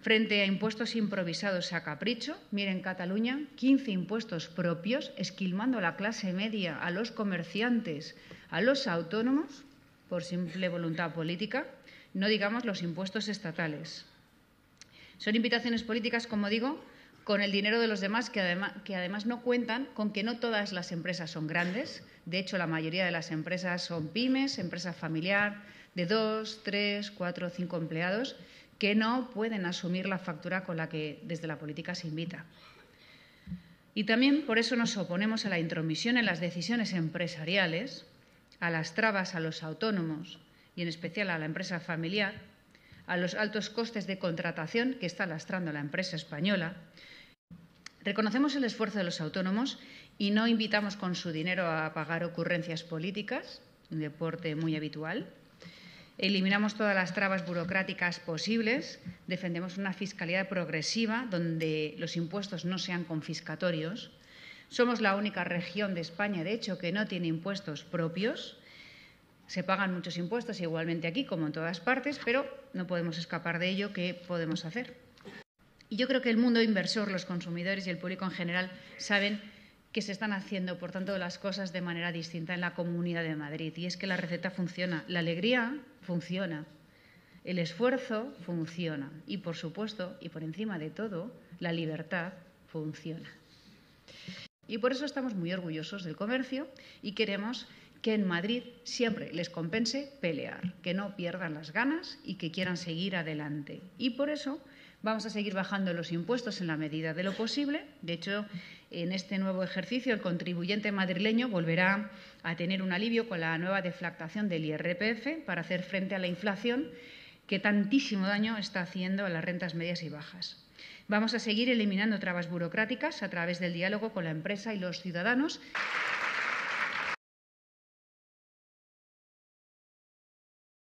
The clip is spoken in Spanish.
Frente a impuestos improvisados a capricho, miren Cataluña, 15 impuestos propios, esquilmando a la clase media, a los comerciantes, a los autónomos, por simple voluntad política, no digamos los impuestos estatales. Son invitaciones políticas, como digo, con el dinero de los demás, que además no cuentan con que no todas las empresas son grandes. De hecho, la mayoría de las empresas son pymes, empresas familiar, de 2, 3, 4 o 5 empleados, que no pueden asumir la factura con la que desde la política se invita. Y también por eso nos oponemos a la intromisión en las decisiones empresariales, a las trabas a los autónomos y en especial a la empresa familiar, a los altos costes de contratación que está lastrando la empresa española. Reconocemos el esfuerzo de los autónomos y no invitamos con su dinero a pagar ocurrencias políticas, un deporte muy habitual. Eliminamos todas las trabas burocráticas posibles, defendemos una fiscalidad progresiva donde los impuestos no sean confiscatorios. Somos la única región de España, de hecho, que no tiene impuestos propios. Se pagan muchos impuestos igualmente aquí, como en todas partes, pero no podemos escapar de ello. ¿Qué podemos hacer? Y yo creo que el mundo inversor, los consumidores y el público en general saben que se están haciendo, por tanto, las cosas de manera distinta en la Comunidad de Madrid. Y es que la receta funciona, la alegría funciona, el esfuerzo funciona y, por supuesto, y por encima de todo, la libertad funciona. Y por eso estamos muy orgullosos del comercio y queremos que en Madrid siempre les compense pelear, que no pierdan las ganas y que quieran seguir adelante. Y por eso vamos a seguir bajando los impuestos en la medida de lo posible. De hecho, en este nuevo ejercicio el contribuyente madrileño volverá a tener un alivio con la nueva deflactación del IRPF para hacer frente a la inflación que tantísimo daño está haciendo a las rentas medias y bajas. Vamos a seguir eliminando trabas burocráticas a través del diálogo con la empresa y los ciudadanos.